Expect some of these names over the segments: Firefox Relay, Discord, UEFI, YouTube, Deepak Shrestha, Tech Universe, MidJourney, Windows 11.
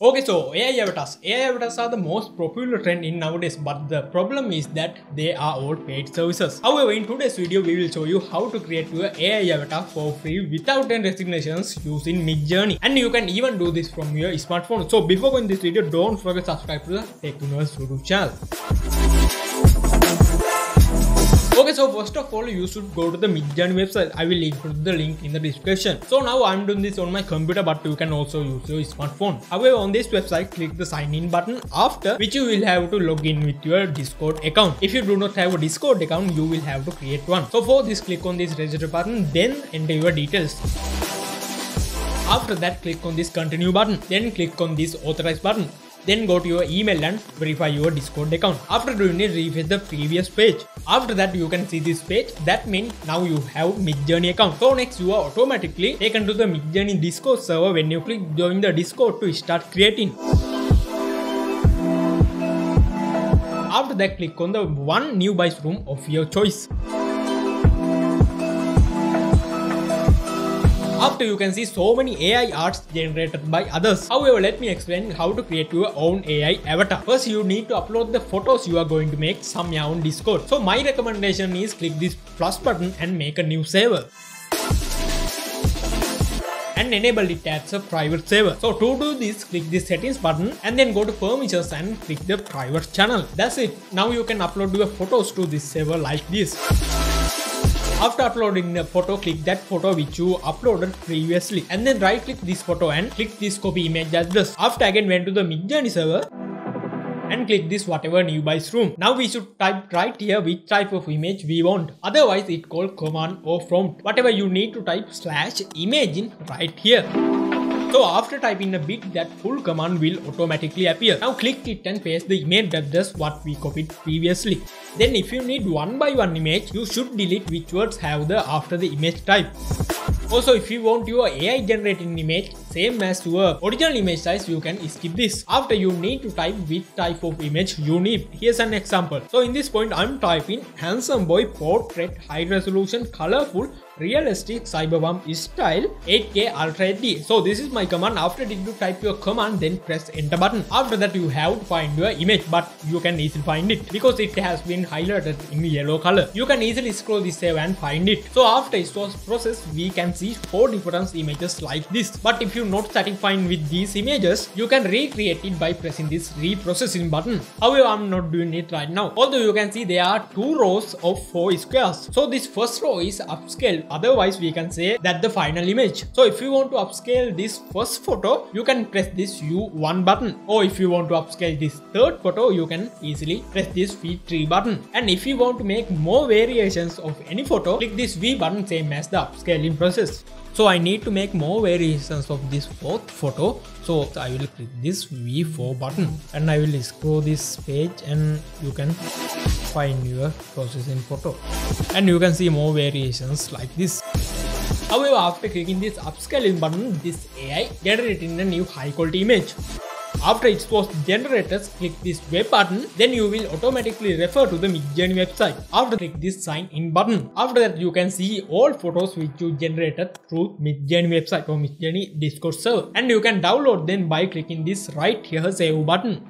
Okay, so AI avatars. AI avatars are the most popular trend in nowadays, but the problem is that they are all paid services. However, in today's video, we will show you how to create your AI avatar for free without any resignations using MidJourney. And you can even do this from your smartphone. So before going this video, don't forget to subscribe to the Tech Universe YouTube channel. Okay, so first of all, you should go to the MidJourney website. I will include the link in the description. So now I'm doing this on my computer, but you can also use your smartphone. However, on this website, click the sign in button, after which you will have to log in with your Discord account. If you do not have a Discord account, you will have to create one. So for this, click on this register button, then enter your details. After that, click on this continue button, then click on this authorize button. Then go to your email and verify your Discord account. After doing it, refresh the previous page. After that, you can see this page. That means now you have MidJourney account. So next, you are automatically taken to the MidJourney Discord server when you click join the Discord to start creating. After that, click on the one new device room of your choice. After, you can see so many AI arts generated by others. However, let me explain how to create your own AI avatar. First, you need to upload the photos you are going to make somewhere on Discord. So my recommendation is click this plus button and make a new saver. And enable it as a private saver. So to do this, click this settings button and then go to permissions and click the private channel. That's it. Now you can upload your photos to this saver like this. After uploading the photo, click that photo which you uploaded previously and then right click this photo and click this copy image address. After again went to the MidJourney server and click this whatever new device room. Now we should type right here which type of image we want. Otherwise it called command or prompt. Whatever you need to type /imagine right here. So after typing a bit, that full command will automatically appear. Now click it and paste the image address what we copied previously. Then if you need one by one image, you should delete which words have the after the image type. Also, if you want your AI generated image same as your original image size, you can skip this. After you need to type which type of image you need. Here's an example. So in this point, I'm typing handsome boy portrait, high resolution, colorful, realistic, cyberpunk style, 8K Ultra HD. So this is my command. After did you type your command, then press enter button. After that, you have to find your image, but you can easily find it because it has been highlighted in yellow color. You can easily scroll this save and find it. So after it was processed, we can see 4 different images like this. But if you are not satisfied with these images, you can recreate it by pressing this reprocessing button. However, I'm not doing it right now. Although you can see there are 2 rows of 4 squares. So this first row is upscaled. Otherwise, we can say that the final image. So if you want to upscale this first photo, you can press this U1 button. Or if you want to upscale this third photo, you can easily press this V3 button. And if you want to make more variations of any photo, click this V button, same as the upscaling process. So I need to make more variations of this fourth photo. So I will click this V4 button and I will scroll this page and you can find your processing photo. And you can see more variations like this. However, after clicking this upscaling button, this AI generating a new high quality image. After it was generated, click this web button, then you will automatically refer to the MidJourney website. After click this sign in button. After that, you can see all photos which you generated through MidJourney website or MidJourney Discord server. And you can download them by clicking this right here save button.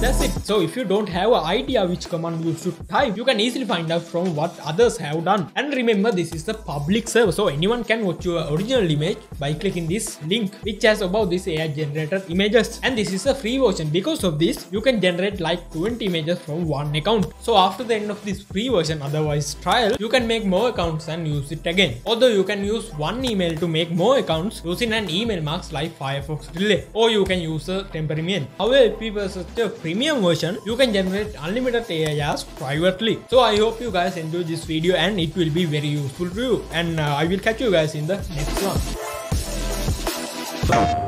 That's it. So if you don't have an idea which command you should type, you can easily find out from what others have done. And remember, this is a public server, so anyone can watch your original image by clicking this link which has about this AI generated images. And this is a free version. Because of this, you can generate like 20 images from one account. So after the end of this free version, otherwise trial, you can make more accounts and use it again. Although you can use one email to make more accounts using an email marks like Firefox Relay, or you can use a temporary mail. However, if you purchase a premium version, you can generate unlimited AIs privately. So I hope you guys enjoyed this video and it will be very useful to you. And I will catch you guys in the next one.